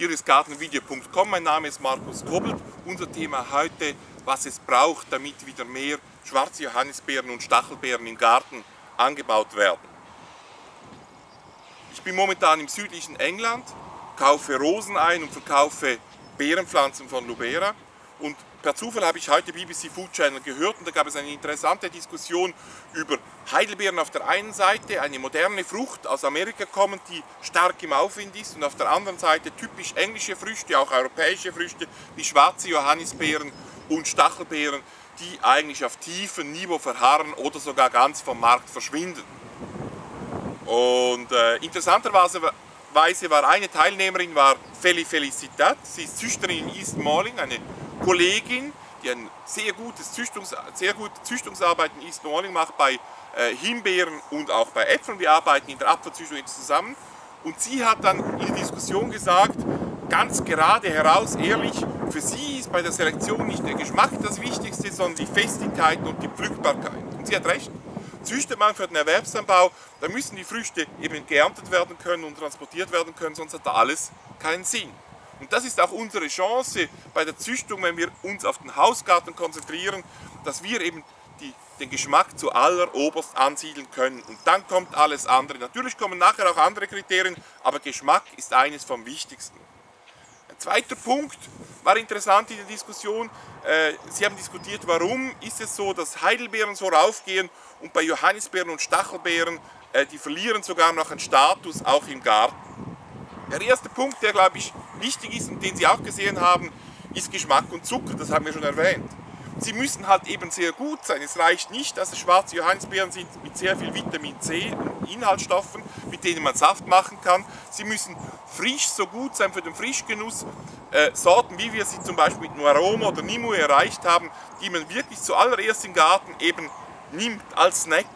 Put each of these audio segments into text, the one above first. Hier ist Gartenvideo.com, mein Name ist Markus Kobelt. Unser Thema heute, was es braucht, damit wieder mehr schwarze Johannisbeeren und Stachelbeeren im Garten angebaut werden. Ich bin momentan im südlichen England, kaufe Rosen ein und verkaufe Beerenpflanzen von Lubera. Und per Zufall habe ich heute BBC Food Channel gehört und da gab es eine interessante Diskussion über Heidelbeeren auf der einen Seite, eine moderne Frucht aus Amerika kommend, die stark im Aufwind ist, und auf der anderen Seite typisch englische Früchte, auch europäische Früchte, wie schwarze Johannisbeeren und Stachelbeeren, die eigentlich auf tiefem Niveau verharren oder sogar ganz vom Markt verschwinden. Und interessanterweise war eine Teilnehmerin, Felicity Tat, sie ist Züchterin in East Malling, eine Kollegin, die eine sehr gute Züchtungsarbeit in East Malling macht bei Himbeeren und auch bei Äpfeln. Wir arbeiten in der Apfelzüchtung jetzt zusammen. Und sie hat dann in der Diskussion gesagt, ganz gerade heraus, ehrlich, für sie ist bei der Selektion nicht der Geschmack das Wichtigste, sondern die Festigkeit und die Pflückbarkeit. Und sie hat recht. Züchtet man für den Erwerbsanbau, da müssen die Früchte eben geerntet werden können und transportiert werden können, sonst hat da alles keinen Sinn. Und das ist auch unsere Chance bei der Züchtung, wenn wir uns auf den Hausgarten konzentrieren, dass wir eben den Geschmack zu alleroberst ansiedeln können. Und dann kommt alles andere. Natürlich kommen nachher auch andere Kriterien, aber Geschmack ist eines vom wichtigsten. Ein zweiter Punkt war interessant in der Diskussion. Sie haben diskutiert, warum ist es so, dass Heidelbeeren so raufgehen und bei Johannisbeeren und Stachelbeeren, die verlieren sogar noch einen Status, auch im Garten. Der erste Punkt, der, glaube ich, wichtig ist und den Sie auch gesehen haben, ist Geschmack und Zucker, das haben wir schon erwähnt. Sie müssen halt eben sehr gut sein. Es reicht nicht, dass es schwarze Johannisbeeren sind mit sehr viel Vitamin C und Inhaltsstoffen, mit denen man Saft machen kann. Sie müssen frisch so gut sein für den Frischgenuss. Sorten, wie wir sie zum Beispiel mit Nuaroma oder Nimue erreicht haben, die man wirklich zuallererst im Garten eben nimmt als Snack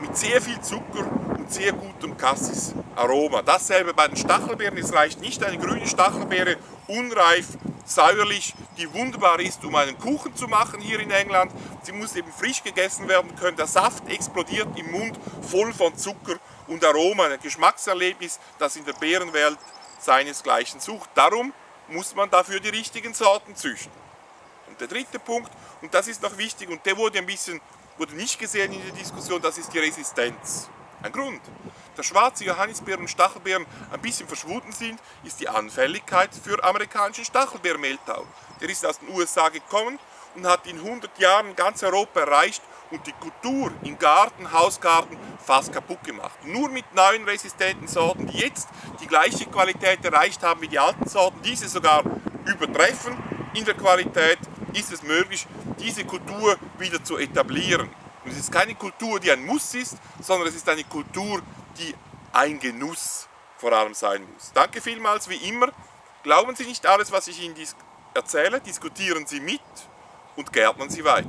mit sehr viel Zucker und sehr gutem Cassis-Aroma. Dasselbe bei den Stachelbeeren. Es reicht nicht eine grüne Stachelbeere, unreif, säuerlich, die wunderbar ist, um einen Kuchen zu machen hier in England. Sie muss eben frisch gegessen werden können. Der Saft explodiert im Mund, voll von Zucker und Aroma. Ein Geschmackserlebnis, das in der Beerenwelt seinesgleichen sucht. Darum muss man dafür die richtigen Sorten züchten. Und der dritte Punkt, und das ist noch wichtig, und der wurde nicht gesehen in der Diskussion, das ist die Resistenz. Ein Grund, dass schwarze Johannisbeeren und Stachelbeeren ein bisschen verschwunden sind, ist die Anfälligkeit für amerikanischen Stachelbeermehltau. Der ist aus den USA gekommen und hat in 100 Jahren ganz Europa erreicht und die Kultur im Garten, Hausgarten fast kaputt gemacht. Nur mit neuen resistenten Sorten, die jetzt die gleiche Qualität erreicht haben wie die alten Sorten, diese sogar übertreffen in der Qualität, ist es möglich, diese Kultur wieder zu etablieren. Und es ist keine Kultur, die ein Muss ist, sondern es ist eine Kultur, die ein Genuss vor allem sein muss. Danke vielmals, wie immer. Glauben Sie nicht alles, was ich Ihnen erzähle, diskutieren Sie mit und gärtnern Sie weiter.